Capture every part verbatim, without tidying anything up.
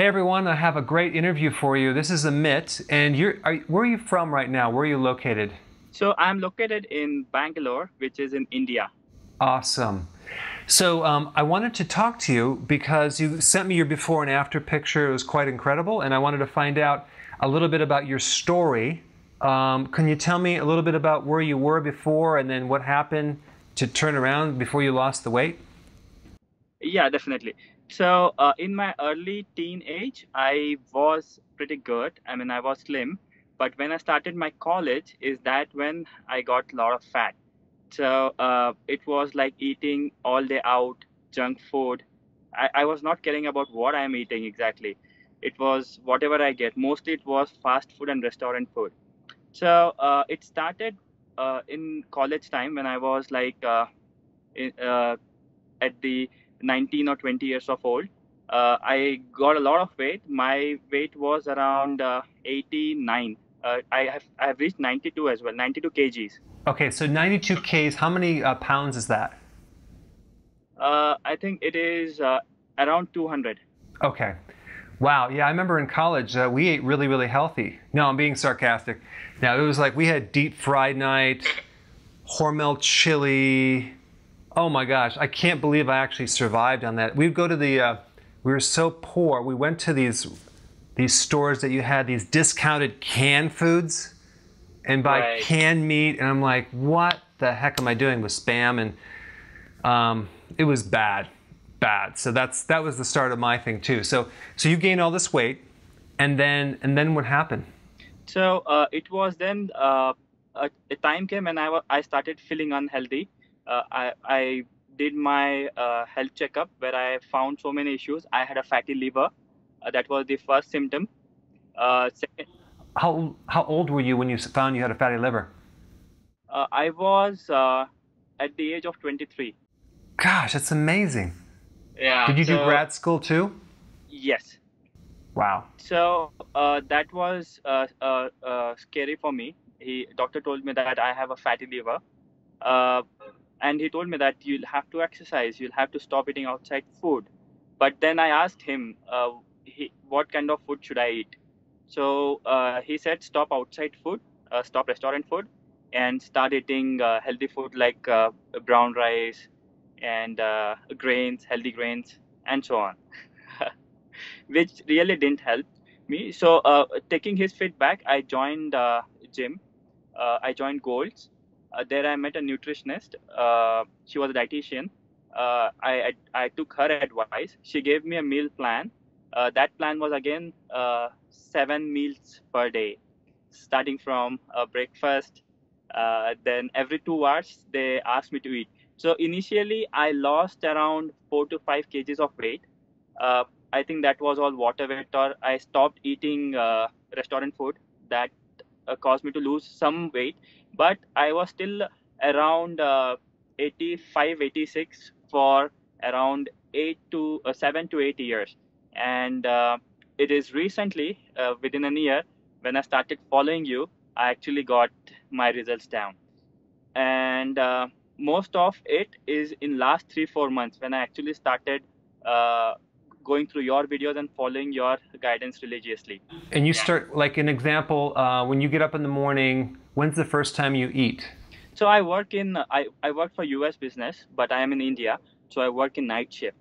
Hey everyone, I have a great interview for you. This is Amit, and you're, are, where are you from right now? Where are you located? So I'm located in Bangalore, which is in India. Awesome. So um, I wanted to talk to you because you sent me your before and after picture. It was quite incredible, and I wanted to find out a little bit about your story. Um, can you tell me a little bit about where you were before and then what happened to turn around before you lost the weight? Yeah, definitely. So uh, in my early teen age, I was pretty good. I mean, I was slim. But when I started my college is that when I got a lot of fat. So uh, it was like eating all day out, junk food. I, I was not caring about what I'm eating exactly. It was whatever I get. Mostly it was fast food and restaurant food. So uh, it started uh, in college time when I was like uh, in, uh, at the nineteen or twenty years of old. Uh, I got a lot of weight. My weight was around uh, eighty-nine. Uh, I have I have reached ninety-two as well, ninety-two kilograms. Okay, so ninety-two kilograms, how many uh, pounds is that? Uh, I think it is uh, around two hundred. Okay. Wow, yeah, I remember in college, uh, we ate really, really healthy. No, I'm being sarcastic. Now, it was like we had deep fried night, Hormel chili. Oh my gosh, I can't believe I actually survived on that. We'd go to the, uh, we were so poor, we went to these these stores that you had these discounted canned foods and buy right. canned meat, and I'm like, what the heck am I doing with Spam? And um, it was bad. Bad. So that's that was the start of my thing too. So so you gained all this weight, and then and then what happened? So uh, it was then uh, a, a time came and I I started feeling unhealthy. Uh, I I did my uh, health checkup where I found so many issues. I had a fatty liver. Uh, that was the first symptom. Uh, second, how how old were you when you found you had a fatty liver? Uh, I was uh, at the age of twenty-three. Gosh, that's amazing. Yeah, Did you so, do grad school too? Yes. Wow. So uh, that was uh, uh, uh, scary for me. He doctor told me that I have a fatty liver, uh, and he told me that you'll have to exercise. You'll have to stop eating outside food. But then I asked him, uh, he, what kind of food should I eat? So uh, he said, stop outside food, uh, stop restaurant food, and start eating uh, healthy food like uh, brown rice, and uh, grains, healthy grains, and so on, which really didn't help me. So uh, taking his feedback, I joined uh, gym. Uh, I joined Gold's. Uh, there I met a nutritionist. Uh, she was a dietitian. Uh, I, I, I took her advice. She gave me a meal plan. Uh, that plan was again uh, seven meals per day, starting from uh, breakfast. Uh, then every two hours, they asked me to eat. So initially, I lost around four to five kgs of weight. Uh, I think that was all water weight, or I stopped eating uh, restaurant food. That uh, caused me to lose some weight, but I was still around uh, eighty-five, eighty-six for around eight to uh, seven to eight years. And uh, it is recently, uh, within a year, when I started following you, I actually got my results down. And uh, most of it is in last three, four months when I actually started uh, going through your videos and following your guidance religiously. And you start, like an example, uh, when you get up in the morning, when's the first time you eat? So I work in, I, I work for U S business, but I am in India. So I work in night shift.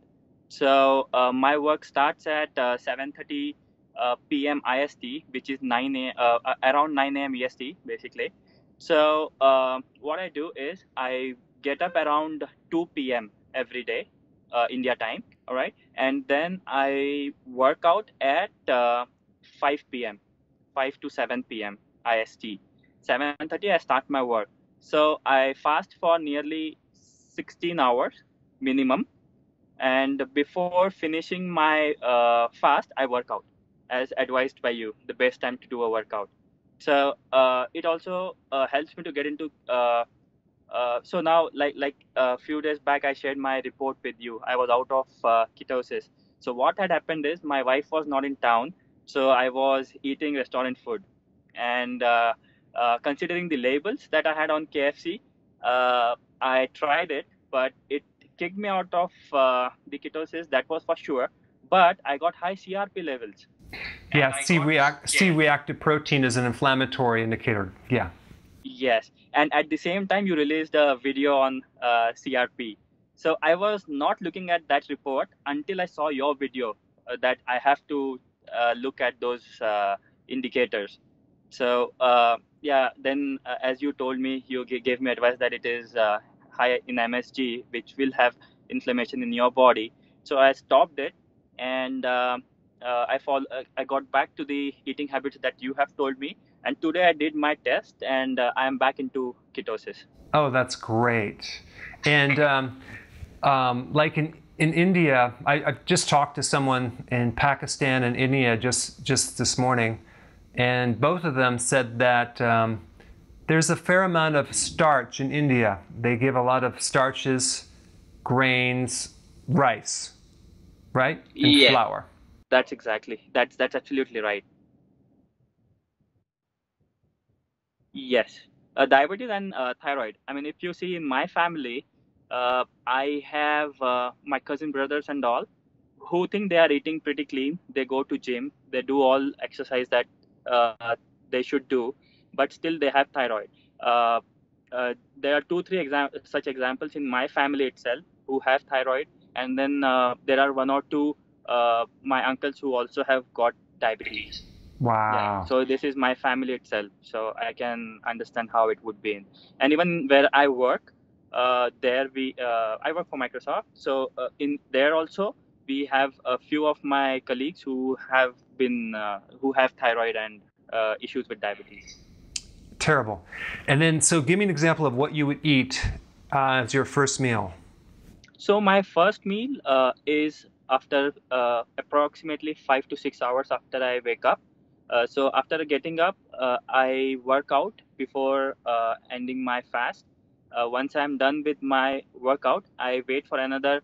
So uh, my work starts at uh, seven thirty uh, p m I S T, which is nine a m uh, around nine a m E S T basically. So uh, what I do is I get up around two p m every day, uh, India time, all right? And then I work out at uh, five p m, five to seven p m I S T. seven thirty, I start my work. So I fast for nearly sixteen hours minimum. And before finishing my uh, fast, I work out, as advised by you, the best time to do a workout. So uh, it also uh, helps me to get into, uh, uh, so now like like a few days back, I shared my report with you. I was out of uh, ketosis. So what had happened is my wife was not in town. So I was eating restaurant food. And uh, uh, considering the labels that I had on K F C, uh, I tried it, but it kicked me out of uh, the ketosis. That was for sure. but I got high C R P levels. Yeah, C-reactive protein is an inflammatory indicator. Yeah. Yes, and at the same time, you released a video on uh, C R P. So I was not looking at that report until I saw your video uh, that I have to uh, look at those uh, indicators. So uh, yeah, then uh, as you told me, you g gave me advice that it is uh, high in M S G, which will have inflammation in your body. So I stopped it, and uh, uh, I fall. Uh, I got back to the eating habits that you have told me. And today I did my test, and uh, I am back into ketosis. Oh, that's great. And um, um, like in, in India, I, I just talked to someone in Pakistan and India just, just this morning, and both of them said that um, there's a fair amount of starch in India. They give a lot of starches, grains, rice, right? And yeah, flour. That's exactly, that's, that's absolutely right. Yes, uh, diabetes and uh, thyroid. I mean, if you see in my family, uh, I have uh, my cousin brothers and all who think they are eating pretty clean. They go to gym, they do all exercise that uh, they should do, but still they have thyroid. Uh, uh, there are two, three exam such examples in my family itself who have thyroid. And then uh, there are one or two, uh, my uncles who also have got diabetes. Wow. Yeah, so this is my family itself, so I can understand how it would be. And even where I work, uh, there we uh, I work for Microsoft. So uh, in there also we have a few of my colleagues who have been uh, who have thyroid and uh, issues with diabetes. Terrible. And then, so give me an example of what you would eat uh, as your first meal. So my first meal uh, is after uh, approximately five to six hours after I wake up. Uh, so after getting up, uh, I work out before uh, ending my fast. Uh, once I'm done with my workout, I wait for another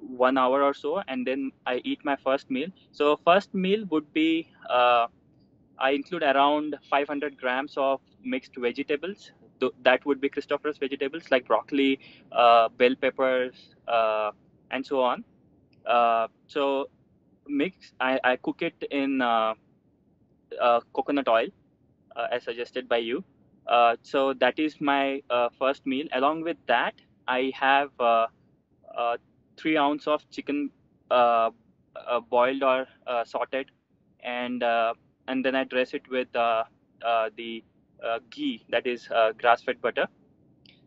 one hour or so, and then I eat my first meal. So first meal would be, uh, I include around five hundred grams of mixed vegetables. Th that would be Christopher's vegetables like broccoli, uh, bell peppers, uh, and so on. Uh, so mix, I, I cook it in uh, Uh, coconut oil, uh, as suggested by you. Uh, so that is my uh, first meal. Along with that, I have uh, uh, three ounces of chicken uh, uh, boiled or uh, sauteed, and uh, and then I dress it with uh, uh, the uh, ghee, that is uh, grass-fed butter.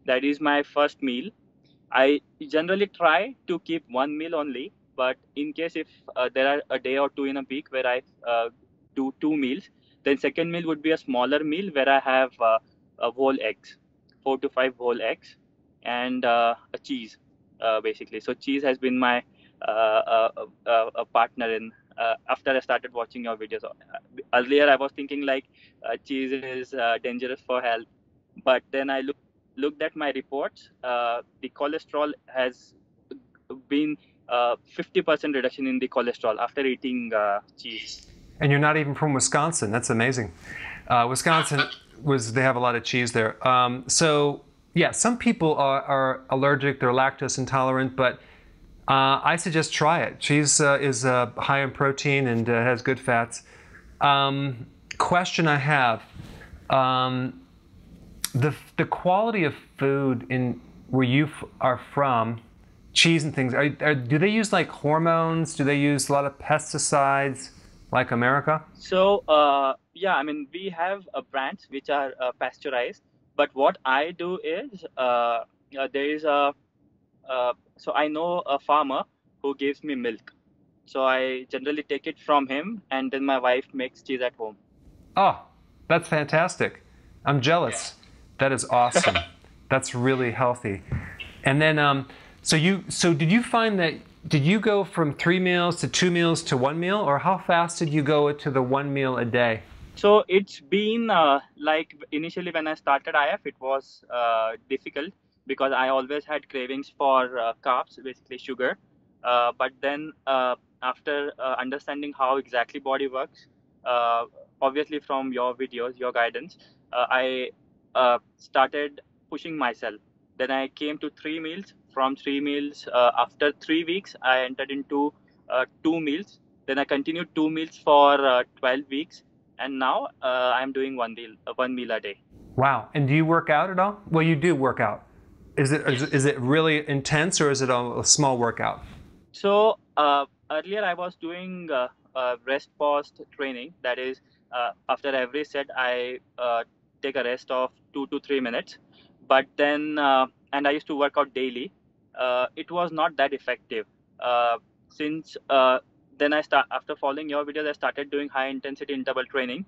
That is my first meal. I generally try to keep one meal only, but in case if uh, there are a day or two in a week where I uh, do two meals, then second meal would be a smaller meal where I have uh, a whole eggs, four to five whole eggs, and uh, a cheese, uh, basically. So cheese has been my uh, uh, uh, a partner in uh, after I started watching your videos. Earlier I was thinking like uh, cheese is uh, dangerous for health, but then I look, looked at my reports. Uh, the cholesterol has been fifty percent uh, reduction in the cholesterol after eating uh, cheese. And you're not even from Wisconsin. That's amazing. Uh, Wisconsin, was they have a lot of cheese there. Um, so, yeah, some people are, are allergic, they're lactose intolerant, but uh, I suggest try it. Cheese uh, is uh, high in protein and uh, has good fats. Um, question I have, um, the, the quality of food in where you f are from, cheese and things, are, are, do they use like hormones? Do they use a lot of pesticides? Like America? So, uh, yeah, I mean, we have uh, brands which are uh, pasteurized, but what I do is, uh, uh, there is a, uh, so I know a farmer who gives me milk. So I generally take it from him, and then my wife makes cheese at home. Oh, that's fantastic. I'm jealous. Yeah. That is awesome. That's really healthy. And then, um, so you, so did you find that did you go from three meals to two meals to one meal, or how fast did you go to the one meal a day? So it's been uh, like initially when I started I F, it was uh, difficult because I always had cravings for uh, carbs, basically sugar. Uh, but then uh, after uh, understanding how exactly body works, uh, obviously from your videos, your guidance, uh, I uh, started pushing myself. Then I came to three meals. From three meals, uh, after three weeks, I entered into uh, two meals. Then I continued two meals for uh, twelve weeks. And now uh, I'm doing one meal, uh, one meal a day. Wow. And do you work out at all? Well, you do work out. Is it, yes. is, is it really intense, or is it a, a small workout? So uh, earlier I was doing uh, uh, rest pause training. That is, uh, after every set, I uh, take a rest of two to three minutes. But then, uh, and I used to work out daily. Uh, it was not that effective. Uh, since uh, then I start, after following your videos, I started doing high intensity interval training,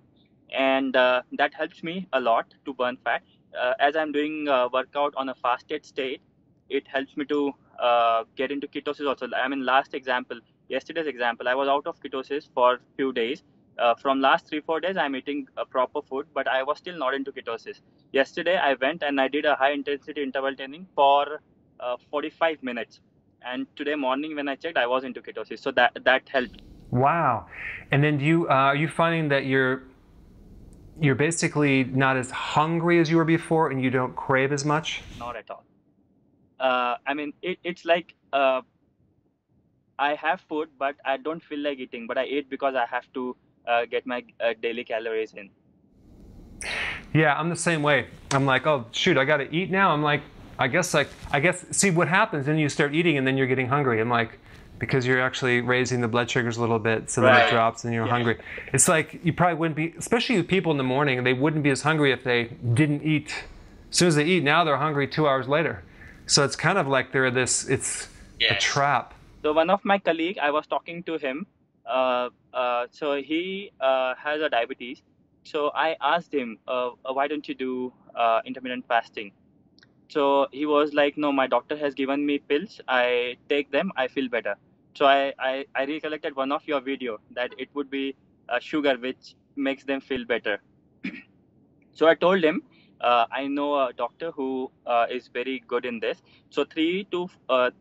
and uh, that helps me a lot to burn fat. Uh, as I'm doing uh, workout on a fasted state, it helps me to uh, get into ketosis also. I mean, last example, yesterday's example, I was out of ketosis for a few days. Uh, from last three, four days, I'm eating a proper food, but I was still not into ketosis. Yesterday, I went and I did a high intensity interval training for uh, forty-five minutes. And today morning when I checked, I was into ketosis. So that, that helped. Wow. And then do you, uh, are you finding that you're, you're basically not as hungry as you were before, and you don't crave as much? Not at all. Uh, I mean, it, it's like uh, I have food, but I don't feel like eating. But I eat because I have to uh, get my uh, daily calories in. Yeah, I'm the same way. I'm like, oh, shoot, I got to eat now. I'm like, I guess like I guess see what happens, and you start eating, and then you're getting hungry. I'm like, because you're actually raising the blood sugars a little bit, so right. Then it drops, and you're yeah. hungry. It's like you probably wouldn't be, especially with people in the morning, they wouldn't be as hungry if they didn't eat. As soon as they eat, now they're hungry two hours later. So it's kind of like they're this. It's yes. a trap. So one of my colleagues, I was talking to him. Uh, uh, so he uh, has a diabetes. So I asked him, uh, why don't you do uh, intermittent fasting? So he was like, no, my doctor has given me pills. I take them, I feel better. So I, I, I recollected one of your video that it would be uh, sugar which makes them feel better. So I told him, uh, I know a doctor who uh, is very good in this. So three to uh,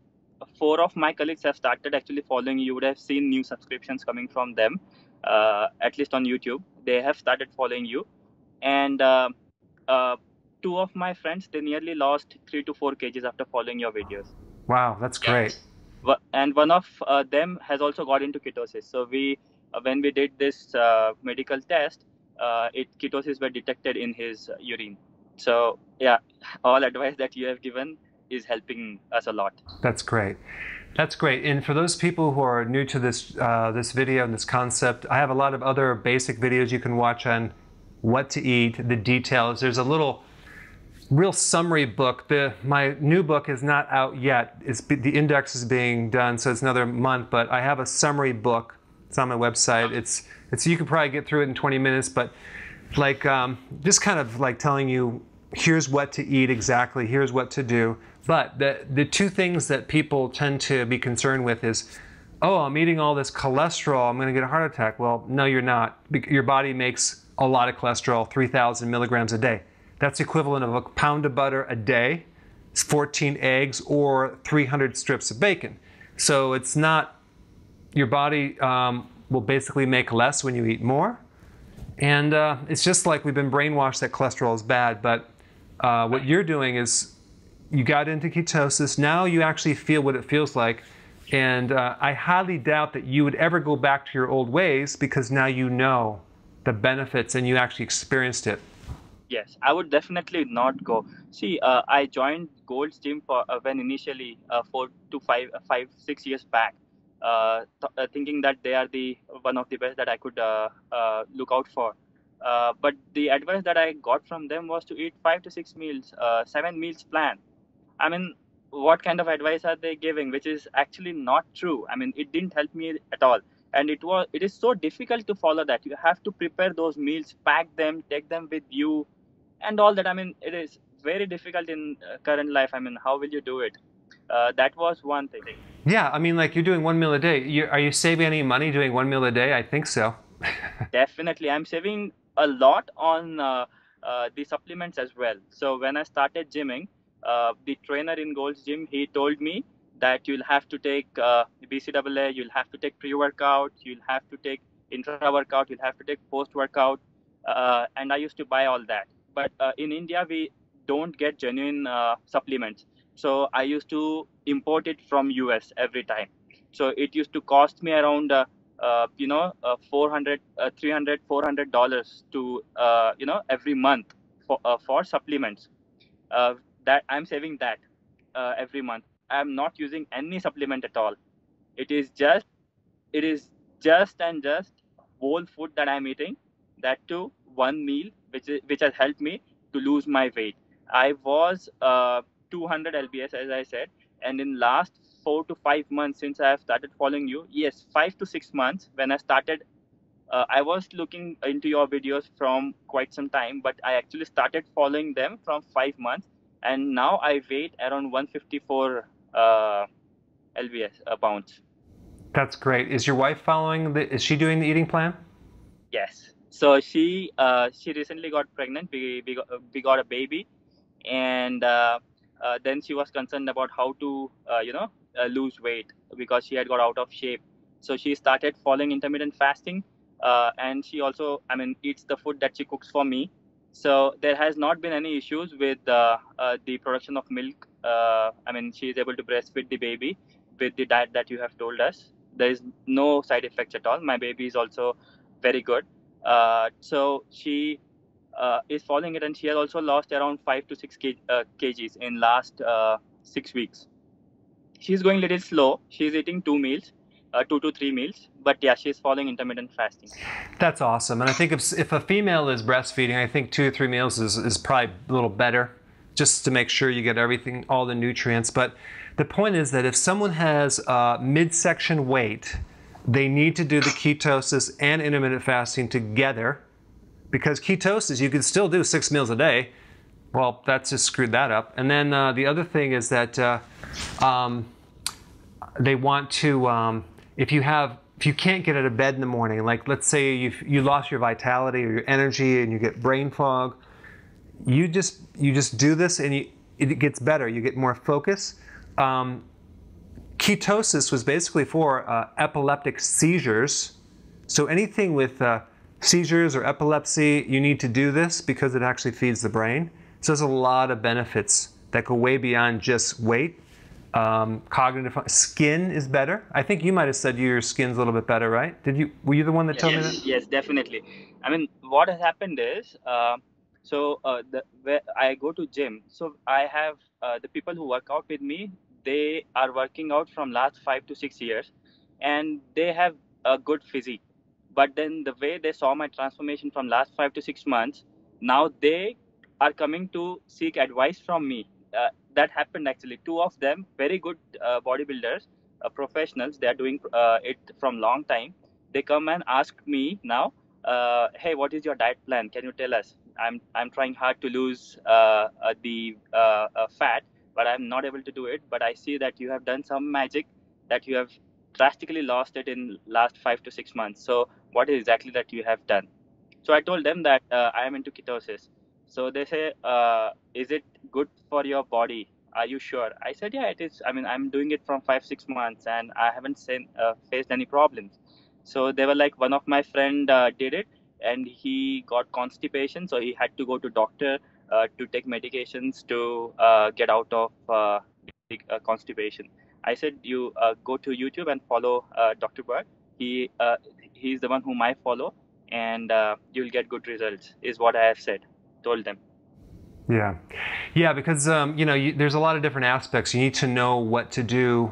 four of my colleagues have started actually following. You would have seen new subscriptions coming from them, uh, at least on YouTube. They have started following you. And uh, uh, two of my friends, they nearly lost three to four kgs after following your videos. Wow, that's great. Yes. And one of uh, them has also got into ketosis. So we, uh, when we did this uh, medical test, uh, it ketosis were detected in his urine. So yeah, all advice that you have given is helping us a lot. That's great. That's great. And for those people who are new to this, uh, this video and this concept, I have a lot of other basic videos you can watch on what to eat, the details. There's a little real summary book. The, my new book is not out yet. It's, the index is being done, so it's another month, but I have a summary book. It's on my website. It's, it's you could probably get through it in twenty minutes, but like um, just kind of like telling you, here's what to eat exactly, here's what to do. But the, the two things that people tend to be concerned with is, oh, I'm eating all this cholesterol, I'm gonna get a heart attack. Well, no, you're not. Your body makes a lot of cholesterol, three thousand milligrams a day. That's the equivalent of a pound of butter a day, it's fourteen eggs, or three hundred strips of bacon. So it's not, your body um, will basically make less when you eat more. And uh, it's just like we've been brainwashed that cholesterol is bad, but uh, what you're doing is you got into ketosis, now you actually feel what it feels like. And uh, I highly doubt that you would ever go back to your old ways, because now you know the benefits and you actually experienced it. Yes, I would definitely not go. See, uh, I joined Gold's gym for, uh, when initially uh, four to five, five, six years back, uh, th uh, thinking that they are the one of the best that I could uh, uh, look out for. Uh, but the advice that I got from them was to eat five to six meals, uh, seven meals plan. I mean, what kind of advice are they giving, which is actually not true? I mean, it didn't help me at all. And it was, it is so difficult to follow that. You have to prepare those meals, pack them, take them with you. And all that, I mean, it is very difficult in uh, current life. I mean, how will you do it? Uh, that was one thing. Yeah, I mean, like you're doing one meal a day. You're, are you saving any money doing one meal a day? I think so. Definitely. I'm saving a lot on uh, uh, the supplements as well. So when I started gymming, uh, the trainer in Gold's Gym, he told me that you'll have to take uh, B C A A, you'll have to take pre-workout, you'll have to take intra-workout, you'll have to take post-workout. Uh, and I used to buy all that. But uh, in India, we don't get genuine uh, supplements. So I used to import it from U S every time. So it used to cost me around, uh, uh, you know, uh, four hundred, three hundred, four hundred dollars to, uh, you know, every month for, uh, for supplements. Uh, that I'm saving that uh, every month. I'm not using any supplement at all. It is just, it is just and just whole food that I'm eating, that too one meal, which is, which has helped me to lose my weight. I was uh, two hundred L B S, as I said, and in last four to five months since I have started following you, yes, five to six months when I started, uh, I was looking into your videos from quite some time, but I actually started following them from five months, and now I weigh around one fifty-four uh, L B S uh, pounds. That's great. Is your wife following the, is she doing the eating plan? Yes. So she uh, she recently got pregnant. We, we, got, we got a baby, and uh, uh, then she was concerned about how to, uh, you know, uh, lose weight because she had got out of shape. So she started following intermittent fasting, uh, and she also, I mean, eats the food that she cooks for me. So there has not been any issues with uh, uh, the production of milk. Uh, I mean, she is able to breastfeed the baby with the diet that you have told us. There is no side effects at all. My baby is also very good. Uh, so she uh, is following it, and she has also lost around five to six kg, uh, kgs in last uh, six weeks. She's going a little slow. She's eating two meals, uh, two to three meals. But yeah, she's following intermittent fasting. That's awesome. And I think if, if a female is breastfeeding, I think two or three meals is, is probably a little better, just to make sure you get everything, all the nutrients. But the point is that if someone has uh, midsection weight, they need to do the ketosis and intermittent fasting together, because ketosis, you can still do six meals a day. Well, that's just screwed that up. And then uh, the other thing is that uh, um, they want to, um, if you have, if you can't get out of bed in the morning, like let's say you you lost your vitality or your energy and you get brain fog, you just you just do this and you, it gets better. You get more focus. Um, ketosis was basically for uh, epileptic seizures. So anything with uh, seizures or epilepsy, you need to do this because it actually feeds the brain. So there's a lot of benefits that go way beyond just weight. Um, cognitive skin is better. I think you might have said your skin's a little bit better, right? Did you? Were you the one that yes, told yes, me that? Yes, definitely. I mean, what has happened is, uh, so uh, the, where I go to gym. So I have uh, the people who work out with me. They are working out from last five to six years, and they have a good physique. But then the way they saw my transformation from last five to six months, now they are coming to seek advice from me. Uh, That happened actually. Two of them, very good uh, bodybuilders, uh, professionals. They are doing uh, it from long time. They come and ask me now, uh, "Hey, what is your diet plan? Can you tell us? I'm I'm trying hard to lose uh, uh, the uh, uh, fat, but I'm not able to do it. But I see that you have done some magic, that you have drastically lost it in last five to six months. So what is exactly that you have done?" So I told them that uh, I am into ketosis. So they say, uh, is it good for your body? Are you sure? I said, yeah, it is. I mean, I'm doing it from five, six months and I haven't seen, uh, faced any problems. So they were like, one of my friend uh, did it and he got constipation. So he had to go to doctor uh, to take medications to uh, get out of uh, constipation. I said, you uh, go to YouTube and follow uh, Doctor Berg. He uh, he's the one whom I follow, and uh, you'll get good results is what I have said. Told them. Yeah, yeah, because um, you know, you, there's a lot of different aspects. You need to know what to do.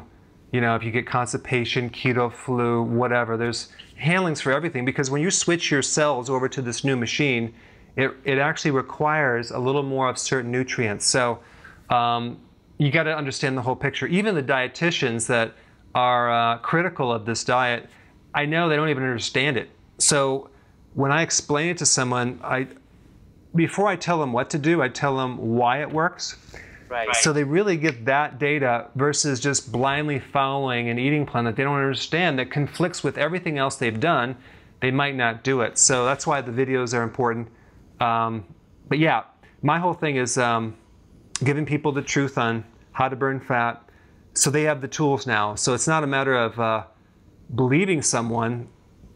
You know, if you get constipation, keto, flu, whatever. There's handlings for everything, because when you switch your cells over to this new machine, it it actually requires a little more of certain nutrients. So um, you got to understand the whole picture. Even the dietitians that are uh, critical of this diet, I know they don't even understand it. So when I explain it to someone, I before I tell them what to do, I tell them why it works. Right. So they really get that data versus just blindly following an eating plan that they don't understand, that conflicts with everything else they've done. They might not do it. So that's why the videos are important. Um, but yeah, my whole thing is um, giving people the truth on how to burn fat, so they have the tools now. So it's not a matter of uh, believing someone,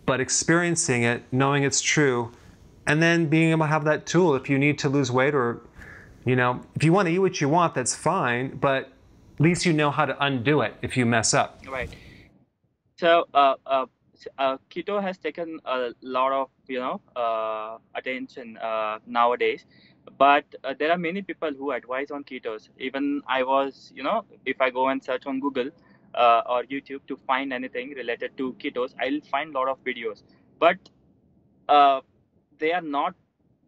but experiencing it, knowing it's true, and then being able to have that tool if you need to lose weight, or, you know, if you want to eat what you want, that's fine, but at least you know how to undo it if you mess up. Right. So uh, uh, uh, keto has taken a lot of, you know, uh, attention uh, nowadays. But uh, there are many people who advise on ketos. Even I was, you know, if I go and search on Google uh, or YouTube to find anything related to ketos, I'll find a lot of videos. But uh, they are not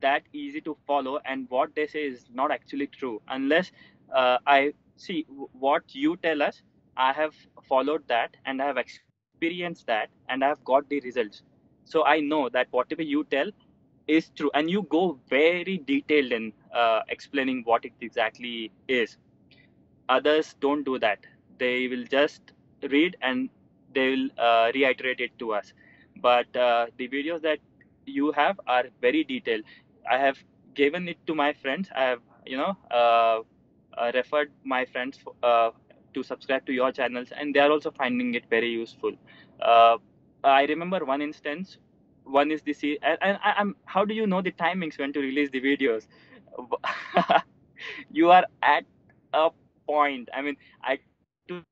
that easy to follow. And what they say is not actually true. Unless uh, I see what you tell us, I have followed that and I have experienced that and I have got the results. So I know that whatever you tell is true, and you go very detailed in uh, explaining what it exactly is. Others don't do that. They will just read and they will uh, reiterate it to us. But uh, the videos that you have are very detailed. I have given it to my friends. I have, you know, uh, uh, referred my friends uh, to subscribe to your channels, and they are also finding it very useful. Uh, I remember one instance. One is the C, and, and I, I'm. How do you know the timings when to release the videos? You are at a point. I mean, I took,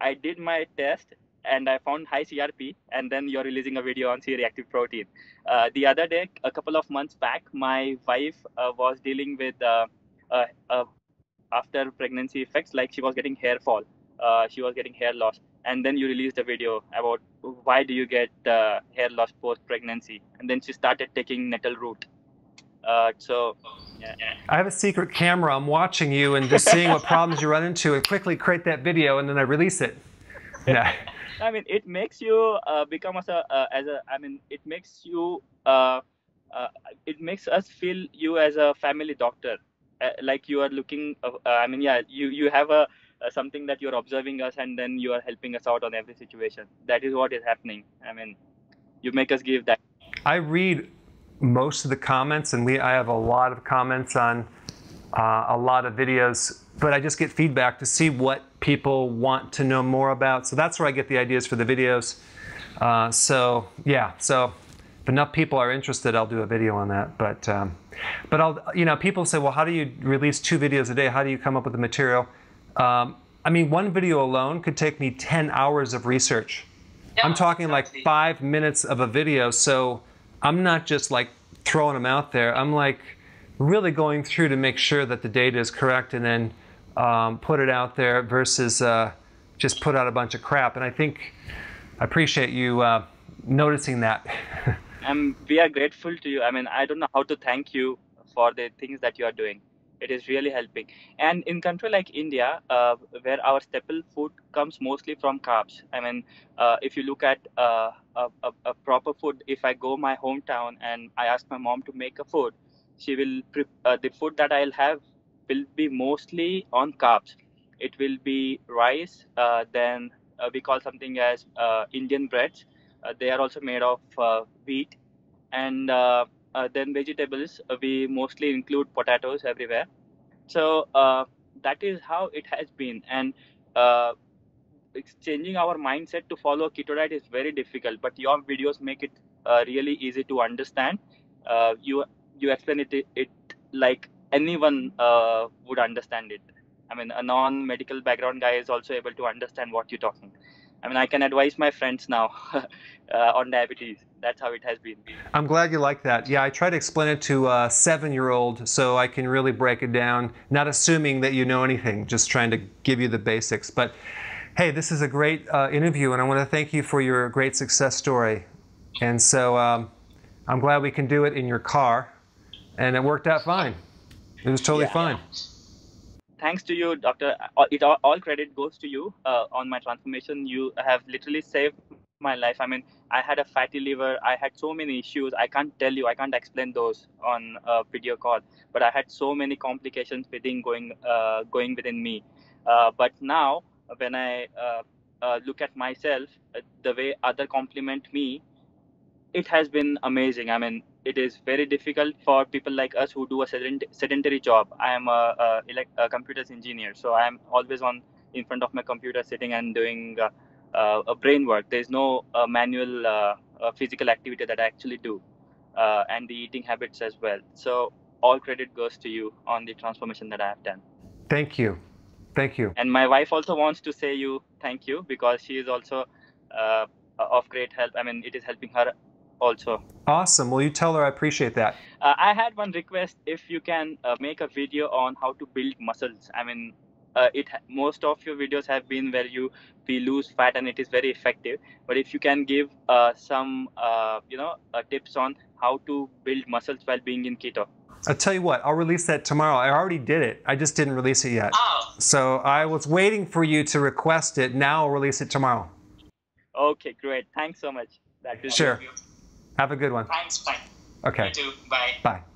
I did my test, and I found high C R P, and then you're releasing a video on C-reactive protein. Uh, the other day, a couple of months back, my wife uh, was dealing with uh, uh, uh, after pregnancy effects, like she was getting hair fall, uh, she was getting hair loss. And then you released a video about why do you get uh, hair loss post-pregnancy. And then she started taking nettle root. Uh, so, yeah. I have a secret camera. I'm watching you and just seeing what problems you run into and quickly create that video and then I release it. Yeah. I mean, it makes you uh, become as a, uh, as a, I mean, it makes you, uh, uh, it makes us feel you as a family doctor. Uh, like you are looking, uh, I mean, yeah, you, you have a, Uh, something that you're observing us and then you are helping us out on every situation. That is what is happening. I mean, you make us give that. I read most of the comments, and we I have a lot of comments on uh, a lot of videos, but I just get feedback to see what people want to know more about. So that's where I get the ideas for the videos. Uh, so yeah, so if enough people are interested, I'll do a video on that. But um, but I'll you know people say, well, how do you release two videos a day? How do you come up with the material? Um, I mean, one video alone could take me ten hours of research. Yeah, I'm talking exactly. like five minutes of a video, so I'm not just like throwing them out there. I'm like really going through to make sure that the data is correct and then um, put it out there versus uh, just put out a bunch of crap. And I think I appreciate you uh, noticing that. um, we are grateful to you. I mean, I don't know how to thank you for the things that you are doing. It is really helping. And in country like India, uh, where our staple food comes mostly from carbs. I mean, uh, if you look at uh, a, a, a proper food, if I go my hometown and I ask my mom to make a food, she will pre uh, the food that I'll have will be mostly on carbs. It will be rice, uh, then uh, we call something as uh, Indian breads. Uh, they are also made of uh, wheat. And uh, Uh, then vegetables, uh, we mostly include potatoes everywhere. So uh, that is how it has been. And uh, changing our mindset to follow a keto diet is very difficult, but your videos make it uh, really easy to understand. Uh, you you explain it, it like anyone uh, would understand it. I mean, a non-medical background guy is also able to understand what you're talking. I mean, I can advise my friends now uh, on diabetes. That's how it has been. I'm glad you like that. Yeah, I try to explain it to a seven-year-old so I can really break it down, not assuming that you know anything, just trying to give you the basics. But hey, this is a great uh, interview, and I want to thank you for your great success story. And so um, I'm glad we can do it in your car, and it worked out fine. It was totally yeah. fine. Thanks to you, Doctor. It all, all credit goes to you uh, on my transformation. You have literally saved my life. I mean, I had a fatty liver. I had so many issues. I can't tell you. I can't explain those on a video call. But I had so many complications within going uh, going within me. Uh, but now, when I uh, uh, look at myself, uh, the way others compliment me, it has been amazing. I mean, it is very difficult for people like us who do a sedent sedentary job. I am a, a, a computers engineer, so I am always on in front of my computer sitting and doing uh, uh, a brain work. There is no uh, manual uh, uh, physical activity that I actually do, uh, and the eating habits as well. So all credit goes to you on the transformation that I have done. Thank you. Thank you. And my wife also wants to say you thank you, because she is also uh, of great help. I mean, it is helping her also. Awesome. Well, you tell her I appreciate that. Uh, I had one request, if you can uh, make a video on how to build muscles. I mean, uh, it most of your videos have been where you we lose fat, and it is very effective. But if you can give uh, some, uh, you know, uh, tips on how to build muscles while being in keto. I'll tell you what, I'll release that tomorrow. I already did it. I just didn't release it yet. Oh. So I was waiting for you to request it. Now I'll release it tomorrow. Okay, great. Thanks so much. That sure. Have a good one. Thanks. Bye. Okay. You too. Bye. Bye.